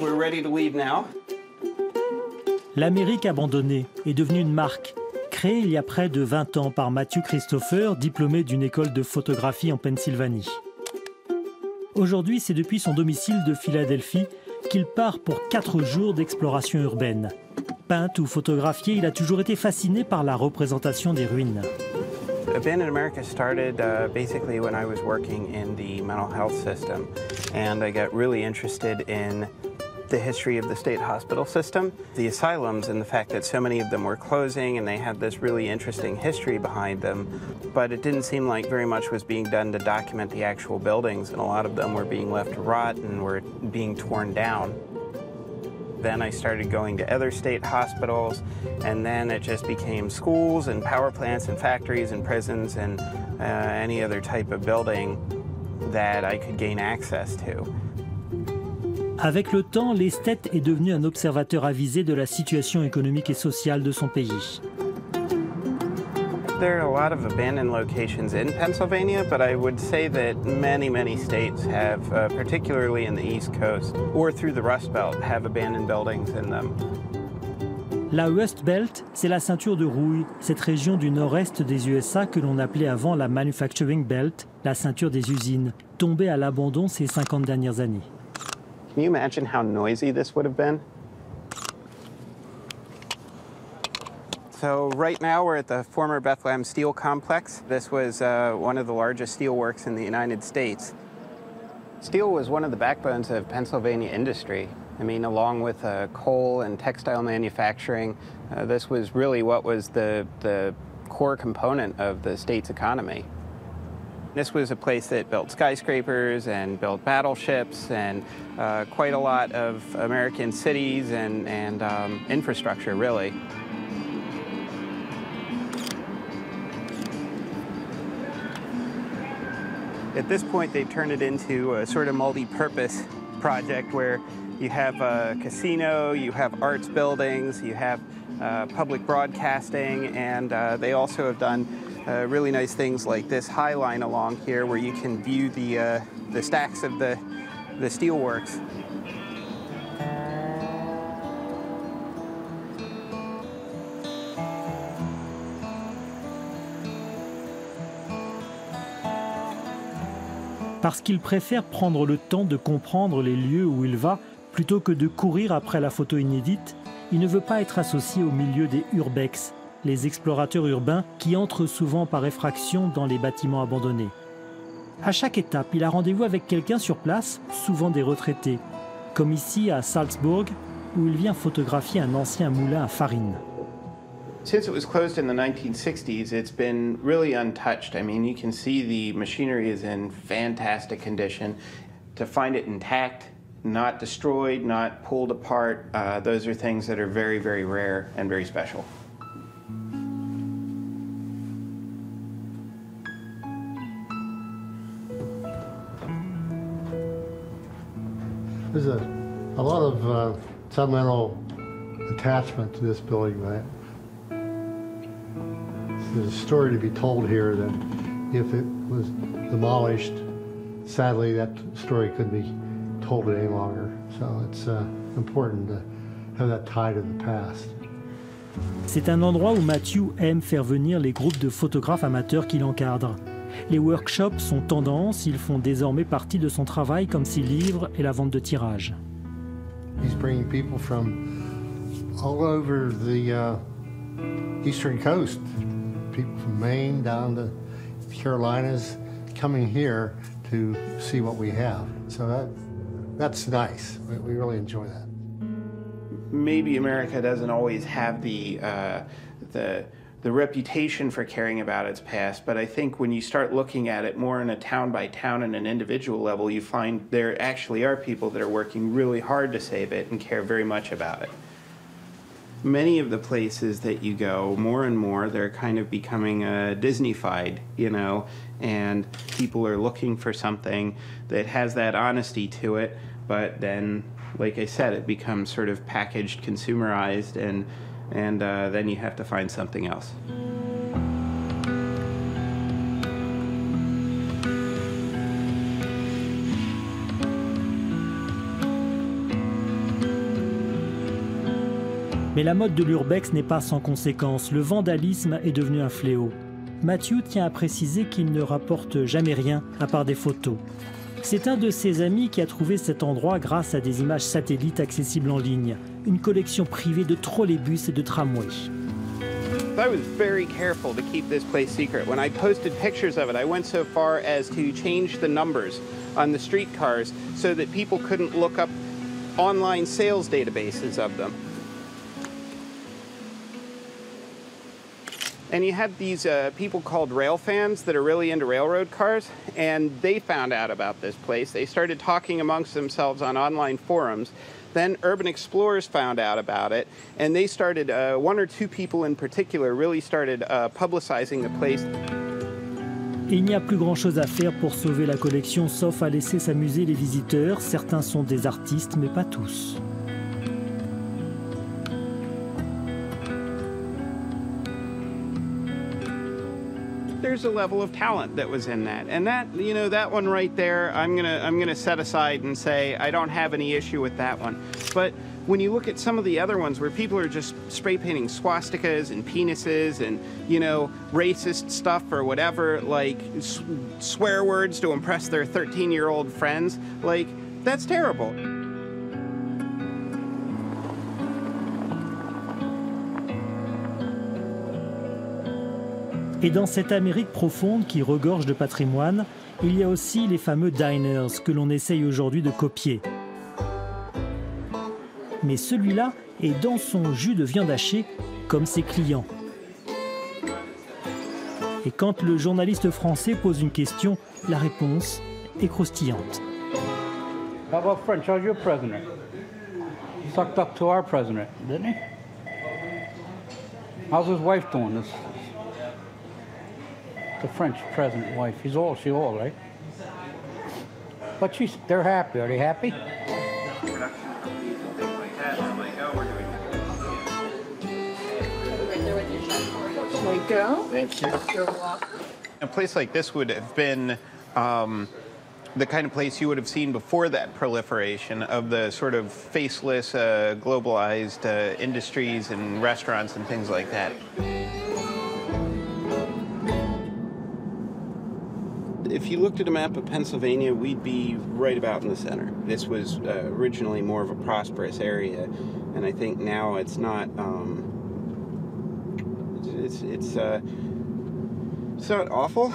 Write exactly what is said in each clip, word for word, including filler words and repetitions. We're ready to leave now. L'Amérique abandonnée est devenue une marque, créée il y a près de vingt ans par Matthew Christopher, diplômé d'une école de photographie en Pennsylvanie. Aujourd'hui, c'est depuis son domicile de Philadelphie qu'il part pour quatre jours d'exploration urbaine. Peintre ou photographié, il a toujours été fasciné par la représentation des ruines. I've been in America started uh, basically when I was working in the mental health system, and I got really interested in the history of the state hospital system, the asylums, and the fact that so many of them were closing and they had this really interesting history behind them, but it didn't seem like very much was being done to document the actual buildings, and a lot of them were being left to rot and were being torn down. Then I started going to other state hospitals, and then it just became schools and power plants and factories and prisons and uh, any other type of building that I could gain access to. Avec le temps, l'esthète est devenu un observateur avisé de la situation économique et sociale de son pays. There are a lot of abandoned locations in Pennsylvania, but I would say that many, many states have, uh, particularly in the East Coast or through the Rust Belt, have abandoned buildings in them. La Rust Belt, c'est la ceinture de rouille, cette région du nord-est des U S A que l'on appelait avant la Manufacturing Belt, la ceinture des usines, tombée à l'abandon ces cinquante dernières années. Can you imagine how noisy this would have been? So right now we're at the former Bethlehem Steel Complex. This was uh, one of the largest steel works in the United States. Steel was one of the backbones of Pennsylvania industry. I mean, along with uh, coal and textile manufacturing, uh, this was really what was the, the core component of the state's economy. This was a place that built skyscrapers and built battleships and uh, quite a lot of American cities and, and um, infrastructure, really. At this point, they've turned it into a sort of multi-purpose project where you have a casino, you have arts buildings, you have uh, public broadcasting, and uh, they also have done uh, really nice things like this high line along here where you can view the, uh, the stacks of the, the steelworks. Parce qu'il préfère prendre le temps de comprendre les lieux où il va plutôt que de courir après la photo inédite, il ne veut pas être associé au milieu des urbex, les explorateurs urbains qui entrent souvent par effraction dans les bâtiments abandonnés. À chaque étape, il a rendez-vous avec quelqu'un sur place, souvent des retraités, comme ici à Salzburg, où il vient photographier un ancien moulin à farine. Since it was closed in the nineteen sixties, it's been really untouched. I mean, you can see the machinery is in fantastic condition. To find it intact, not destroyed, not pulled apart, uh, those are things that are very, very rare and very special. There's a, a lot of uh, sentimental attachment to this building, right? There's a story to be told here that if it was demolished, sadly that story couldn't be told any longer. So it's uh, important to have that tie to the past. C'est un endroit où Matthew aime faire venir les groupes de photographes amateurs qui l'encadrent. Les workshops sont tendance, ils font désormais partie de son travail comme ses livres et la vente de tirages. He's bringing people from all over the uh, eastern coast. People from Maine down to the Carolinas coming here to see what we have. So that, that's nice. We really enjoy that. Maybe America doesn't always have the, uh, the, the reputation for caring about its past, but I think when you start looking at it more in a town by town and an individual level, you find there actually are people that are working really hard to save it and care very much about it. Many of the places that you go, more and more, they're kind of becoming uh, Disney-fied, you know, and people are looking for something that has that honesty to it, but then, like I said, it becomes sort of packaged, consumerized, and, and uh, then you have to find something else. Mais la mode de l'urbex n'est pas sans conséquence. Le vandalisme est devenu un fléau. Matthew tient à préciser qu'il ne rapporte jamais rien à part des photos. C'est un de ses amis qui a trouvé cet endroit grâce à des images satellites accessibles en ligne. Une collection privée de trolleybus et de tramways. I was very careful to keep this place secret. When I posted pictures of it, I went so far as to change the numbers on the streetcars so that people couldn't look up online sales databases of them. And you had these uh, people called rail fans that are really into railroad cars, and they found out about this place. They started talking amongst themselves on online forums. Then urban explorers found out about it, and they started, uh, one or two people in particular, really started uh, publicizing the place. Il n'y a plus grand-chose à faire pour sauver la collection, sauf à laisser s'amuser les visiteurs. Certains sont des artistes, mais pas tous. There's a level of talent that was in that, and that, you know, that one right there, I'm gonna I'm gonna set aside and say I don't have any issue with that one. But when you look at some of the other ones where people are just spray painting swastikas and penises and, you know, racist stuff or whatever, like s swear words to impress their thirteen-year-old friends, like that's terrible. Et dans cette Amérique profonde qui regorge de patrimoine, il y a aussi les fameux diners que l'on essaye aujourd'hui de copier. Mais celui-là est dans son jus de viande hachée, comme ses clients. Et quand le journaliste français pose une question, la réponse est croustillante. How about French? How's your president? He sucked up to our president, didn't he? How's his wife doing this? The French president wife. He's all, she all, right? But she's, they're happy. Are they happy? There we go. Thank you. A place like this would have been um, the kind of place you would have seen before that proliferation of the sort of faceless, uh, globalized uh, industries and restaurants and things like that. If you looked at a map of Pennsylvania, we'd be right about in the center. This was uh, originally more of a prosperous area, and I think now it's not. Um, it's it's uh, it's not awful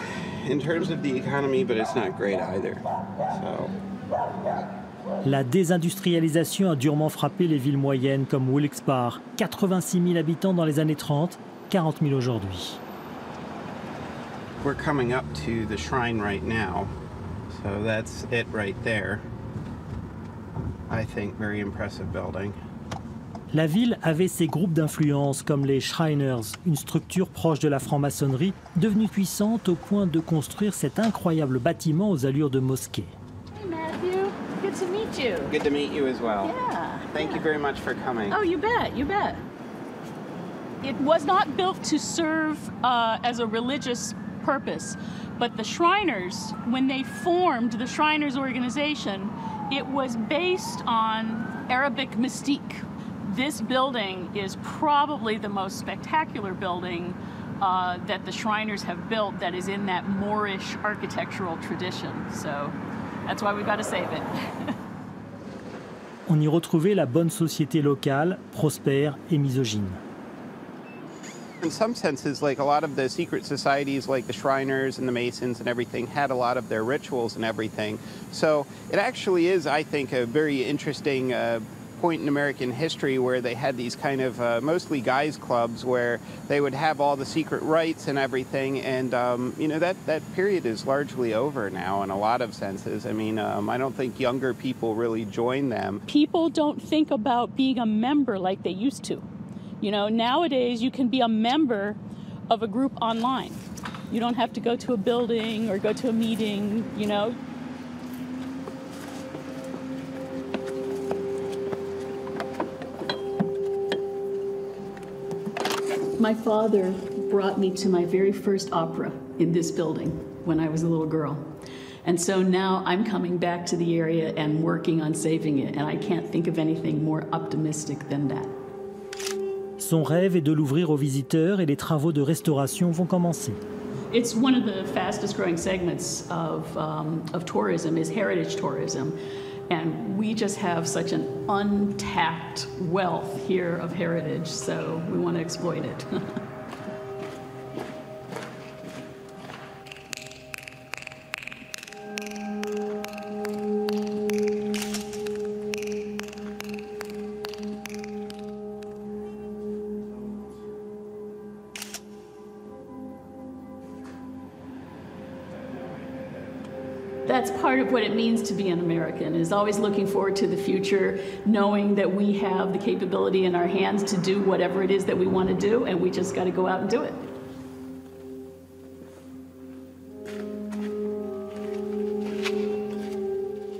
in terms of the economy, but it's not great either. So. La désindustrialisation a durement frappé les villes moyennes comme Wilkes-Barre, quatre-vingt-six mille habitants dans les années trente, quarante mille aujourd'hui. We're coming up to the shrine right now, so that's it right there. I think very impressive building. La ville avait ses groupes d'influence comme les Shriners, une structure proche de la franc-maçonnerie, devenue puissante au point de construire cet incroyable bâtiment aux allures de mosquée. Hey Matthew, good to meet you. Good to meet you as well. Yeah. Thank yeah. you very much for coming. Oh, you bet, you bet. It was not built to serve uh, as a religious purpose, but the Shriners, when they formed the Shriners organization, it was based on Arabic mystique. This building is probably the most spectacular building uh, that the Shriners have built that is in that Moorish architectural tradition. So that's why we've got to save it. On y retrouvait la bonne société locale, prospère et misogyne. In some senses, like a lot of the secret societies, like the Shriners and the Masons and everything, had a lot of their rituals and everything. So it actually is, I think, a very interesting uh, point in American history where they had these kind of uh, mostly guys clubs where they would have all the secret rites and everything. And, um, you know, that, that period is largely over now in a lot of senses. I mean, um, I don't think younger people really join them. People don't think about being a member like they used to. You know, nowadays you can be a member of a group online. You don't have to go to a building or go to a meeting, you know. My father brought me to my very first opera in this building when I was a little girl. And so now I'm coming back to the area and working on saving it, and I can't think of anything more optimistic than that. Son rêve est de l'ouvrir aux visiteurs et les travaux de restauration vont commencer. It's one of the fastest growing segments of, um, of tourism is heritage tourism. And we just have such an untapped wealth here of heritage, so we want to exploit it. That's part of what it means to be an American, is always looking forward to the future, knowing that we have the capability in our hands to do whatever it is that we want to do, and we just got to go out and do it.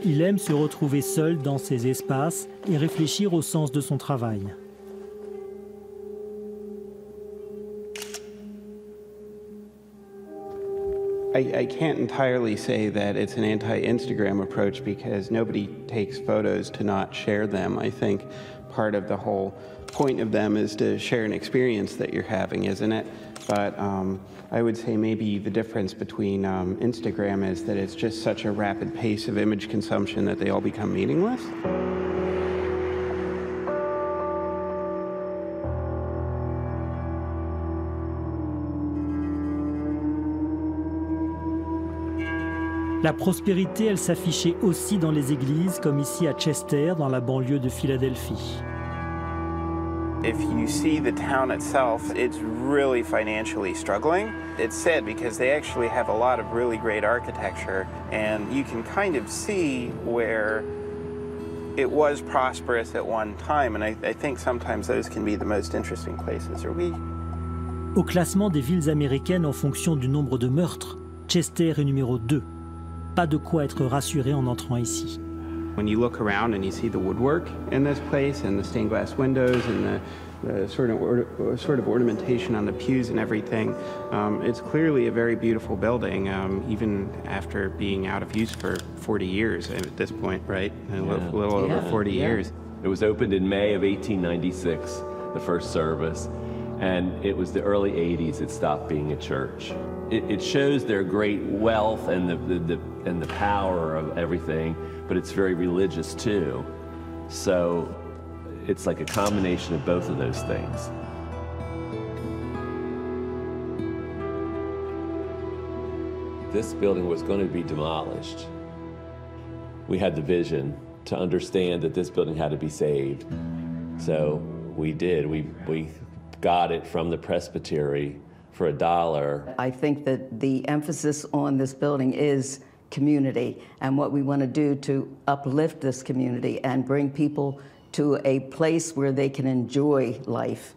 Il aime se retrouver seul dans ses espaces et réfléchir au sens de son travail. I, I can't entirely say that it's an anti-Instagram approach because nobody takes photos to not share them. I think part of the whole point of them is to share an experience that you're having, isn't it? But um, I would say maybe the difference between um, Instagram is that it's just such a rapid pace of image consumption that they all become meaningless. La prospérité, elle s'affichait aussi dans les églises, comme ici à Chester, dans la banlieue de Philadelphie. If you see the town itself, it's really financially struggling. It's sad because they actually have a lot of really great architecture, and you can kind of see where it was prosperous at one time, and I, I think sometimes those can be the most interesting places. Are we... Au classement des villes américaines en fonction du nombre de meurtres, Chester est numéro deux. Pas de quoi être rassuré en entrant ici. When you look around and you see the woodwork in this place and the stained glass windows and the, the sort of or, sort of ornamentation on the pews and everything, um, it's clearly a very beautiful building, um, even after being out of use for forty years at this point, right? A yeah. little, little yeah. over forty yeah. years. It was opened in May of eighteen ninety-six, the first service, and it was the early eighties it stopped being a church. It shows their great wealth and the, the, the, and the power of everything, but it's very religious too. So it's like a combination of both of those things. This building was going to be demolished. We had the vision to understand that this building had to be saved. So we did. We, we got it from the presbytery for a dollar. I think that the emphasis on this building is community and what we want to do to uplift this community and bring people to a place where they can enjoy life.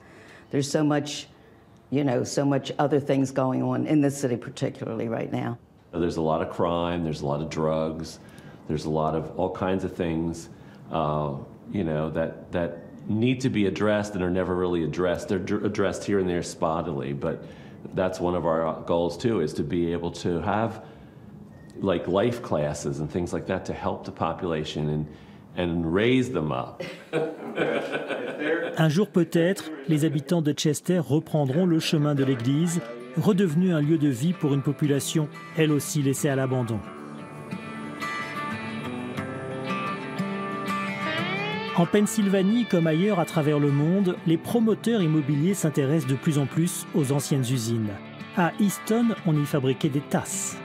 There's so much, you know, so much other things going on in this city particularly right now. There's a lot of crime, there's a lot of drugs, there's a lot of all kinds of things, uh, you know, that, that need to be addressed and are never really addressed. They're addressed here and there spottily, but that's one of our goals too, is to be able to have like life classes and things like that to help the population and, and raise them up. Un jour peut-être, les habitants de Chester reprendront le chemin de l'église, redevenu un lieu de vie pour une population, elle aussi laissée à l'abandon. En Pennsylvanie comme ailleurs à travers le monde, les promoteurs immobiliers s'intéressent de plus en plus aux anciennes usines. À Easton, on y fabriquait des tasses.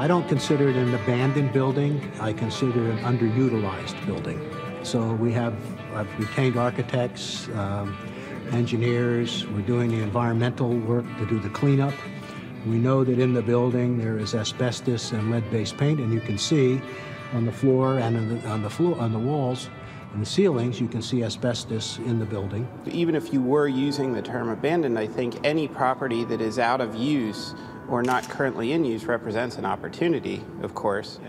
I don't consider it an abandoned building. I consider it an underutilized building. So we have I've retained architects, um, engineers. We're doing the environmental work to do the cleanup. We know that in the building there is asbestos and lead-based paint, and you can see on the floor and on the, on the floor, on the walls and the ceilings, you can see asbestos in the building. Even if you were using the term abandoned, I think any property that is out of use or not currently in use represents an opportunity, of course.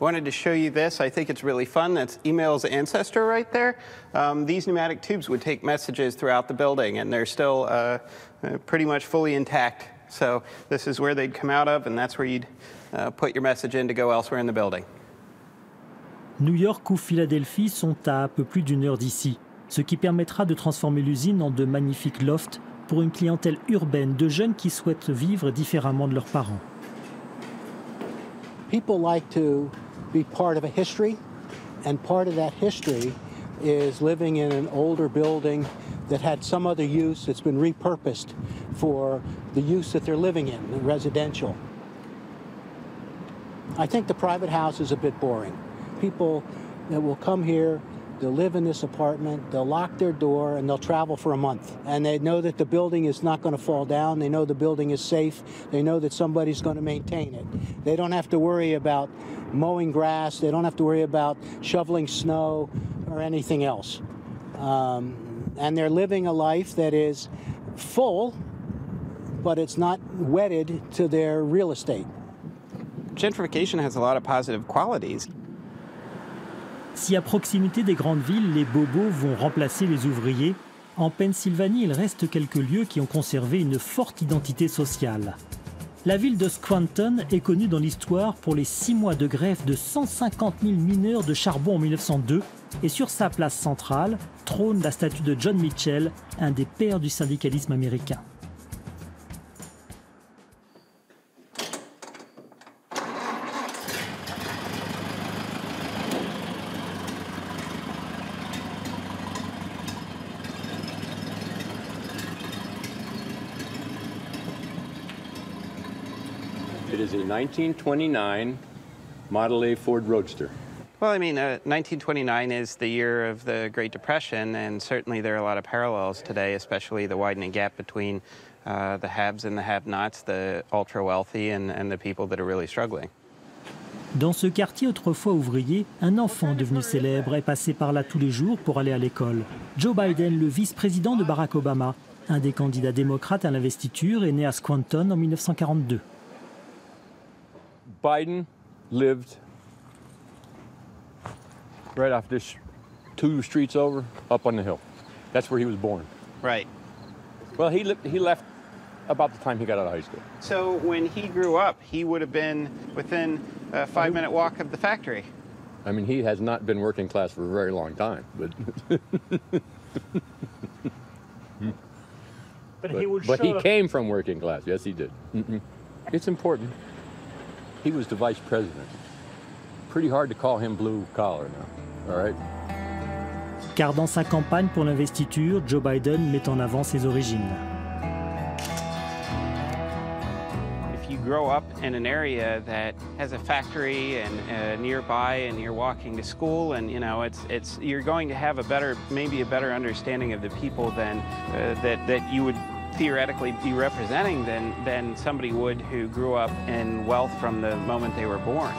wanted to show you this. I think it's really fun. That's email's ancestor right there. Um, these pneumatic tubes would take messages throughout the building, and they're still uh, pretty much fully intact. So this is where they'd come out of, and that's where you'd uh, put your message in to go elsewhere in the building. New York ou Philadelphie sont à, à peu plus d'une heure d'ici, ce qui permettra de transformer l'usine en de magnifiques lofts pour une clientèle urbaine de jeunes qui souhaitent vivre différemment de leurs parents. People like to be part of a history, and part of that history is living in an older building that had some other use that's been repurposed for the use that they're living in, the residential. I think the private house is a bit boring. People that will come here, they'll live in this apartment, they'll lock their door, and they'll travel for a month. And they know that the building is not going to fall down. They know the building is safe. They know that somebody's going to maintain it. They don't have to worry about mowing grass. They don't have to worry about shoveling snow or anything else. Um, and they're living a life that is full, but it's not wedded to their real estate. Gentrification has a lot of positive qualities. Si à proximité des grandes villes, les bobos vont remplacer les ouvriers, en Pennsylvanie, il reste quelques lieux qui ont conservé une forte identité sociale. La ville de Scranton est connue dans l'histoire pour les six mois de grève de cent cinquante mille mineurs de charbon en mille neuf cent deux, et sur sa place centrale trône la statue de John Mitchell, un des pères du syndicalisme américain. It is a nineteen twenty-nine Model A Ford Roadster. Well, I mean, uh, nineteen twenty-nine is the year of the Great Depression, and certainly there are a lot of parallels today, especially the widening gap between uh, the haves and the have-nots, the ultra-wealthy and, and the people that are really struggling. Dans ce quartier autrefois ouvrier, un enfant devenu célèbre est passé par là tous les jours pour aller à l'école. Joe Biden, le vice-président de Barack Obama, un des candidats démocrates à l'investiture, est né à Scranton en mille neuf cent quarante-deux. Biden lived right off this two streets over, up on the hill. That's where he was born. Right. Well, he, lived, he left about the time he got out of high school. So when he grew up, he would have been within a five-minute walk of the factory. I mean, he has not been working class for a very long time. But, but, but he would But he up. came from working class. Yes, he did. Mm-mm. It's important. He was the vice president. Pretty hard to call him blue collar now, all right? Car dans sa campagne pour l'investiture, Joe Biden met en avant ses origines. If you grow up in an area that has a factory and uh, nearby, and you're walking to school, and you know it's it's you're going to have a better, maybe a better understanding of the people than uh, that that you would theoretically be representing than, than somebody would who grew up in wealth from the moment they were born.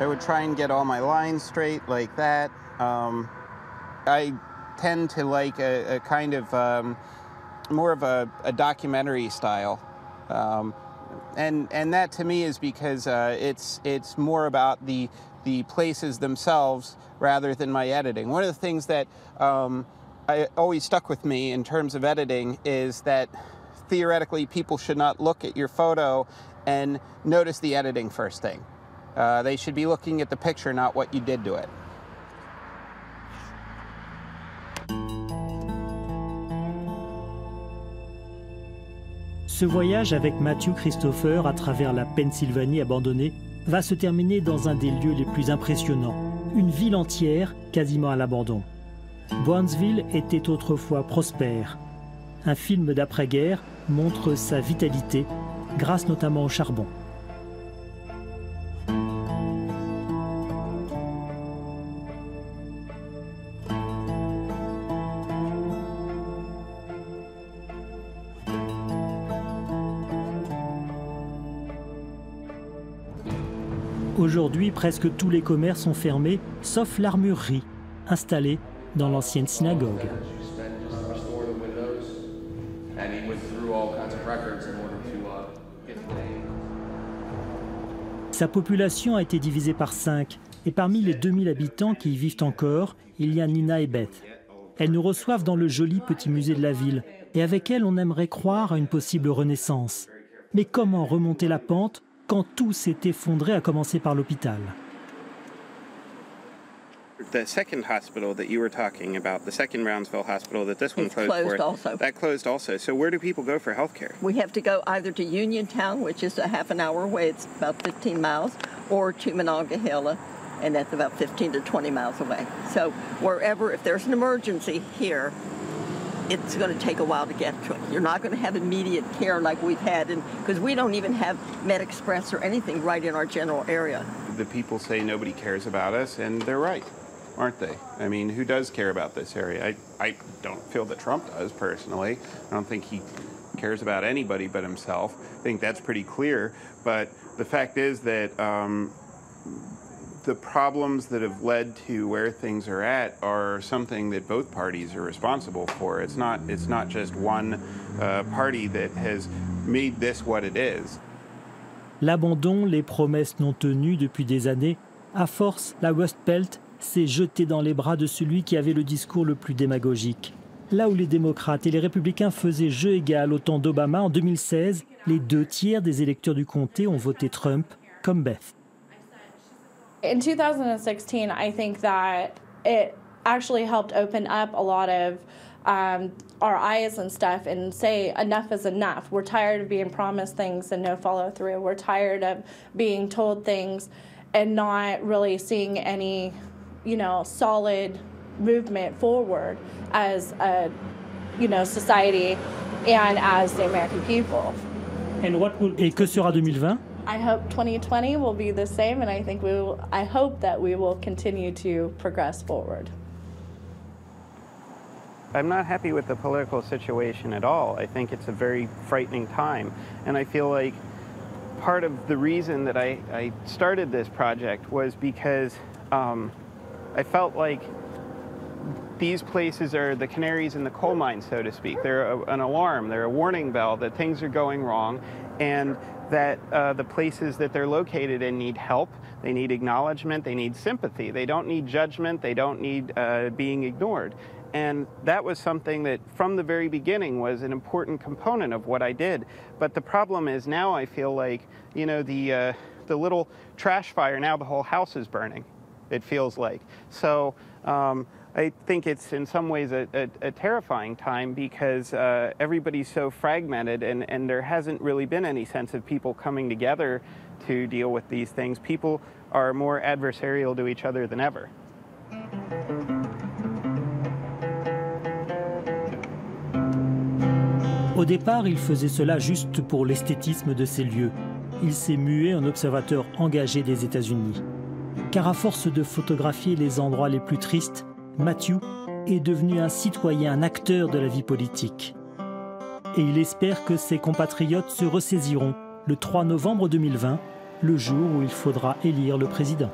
I would try and get all my lines straight like that. Um, I tend to like a, a kind of um, more of a, a documentary style, um, and and that to me is because uh, it's it's more about the the places themselves rather than my editing. One of the things that um, I always stuck with me in terms of editing is that theoretically people should not look at your photo and notice the editing first thing. Uh, they should be looking at the picture, not what you did to it. Ce voyage avec Matthew Christopher à travers la Pennsylvanie abandonnée va se terminer dans un des lieux les plus impressionnants, une ville entière quasiment à l'abandon. Brownsville était autrefois prospère. Un film d'après-guerre montre sa vitalité, grâce notamment au charbon. Aujourd'hui, presque tous les commerces sont fermés, sauf l'armurerie, installée dans l'ancienne synagogue. Sa population a été divisée par cinq, et parmi les deux mille habitants qui y vivent encore, il y a Nina et Beth. Elles nous reçoivent dans le joli petit musée de la ville, et avec elles on aimerait croire à une possible renaissance. Mais comment remonter la pente quand tout s'est effondré, à commencer par l'hôpital? The second hospital that you were talking about, the second Brownsville hospital that this one closed, closed for, also. That closed also. So where do people go for health care? We have to go either to Uniontown, which is a half an hour away, it's about fifteen miles, or to Monongahela, and that's about fifteen to twenty miles away. So wherever, if there's an emergency here, it's going to take a while to get to it. You're not going to have immediate care like we've had, and because we don't even have MedExpress or anything right in our general area. The people say nobody cares about us, and they're right, aren't they? I mean, who does care about this area? I, I don't feel that Trump does, personally. I don't think he cares about anybody but himself. I think that's pretty clear, but the fact is that um, the problems that have led to where things are at are something that both parties are responsible for. It's not, it's not just one uh, party that has made this what it is. L'abandon, les promesses non tenues depuis des années, à force, la West Belt s'est jetée dans les bras de celui qui avait le discours le plus démagogique. Là où les démocrates et les républicains faisaient jeu égal au temps d'Obama en deux mille seize, les deux tiers des électeurs du comté ont voté Trump, comme Beth. In two thousand sixteen, I think that it actually helped open up a lot of um, our eyes and stuff and say enough is enough. We're tired of being promised things and no follow through. We're tired of being told things and not really seeing any, you know, solid movement forward as a, you know, society and as the American people. And what will Et que sera deux mille vingt? I hope twenty twenty will be the same, and I think we will, I hope that we will continue to progress forward. I'm not happy with the political situation at all. I think it's a very frightening time, and I feel like part of the reason that I, I started this project was because um, I felt like these places are the canaries in the coal mine, so to speak. They're a, an alarm, they're a warning bell that things are going wrong, and that uh, the places that they're located in need help, they need acknowledgement, they need sympathy, they don't need judgment, they don't need uh, being ignored. And that was something that from the very beginning was an important component of what I did. But the problem is now I feel like, you know, the, uh, the little trash fire, now the whole house is burning, it feels like. So um, I think it's in some ways a, a, a terrifying time because uh, everybody's so fragmented and, and there hasn't really been any sense of people coming together to deal with these things. People are more adversarial to each other than ever. Au départ, il faisait cela juste pour l'esthétisme de ces lieux. Il s'est mué en observateur engagé des États-Unis. Car à force de photographier les endroits les plus tristes, Matthew est devenu un citoyen, un acteur de la vie politique. Et il espère que ses compatriotes se ressaisiront le trois novembre deux mille vingt, le jour où il faudra élire le président.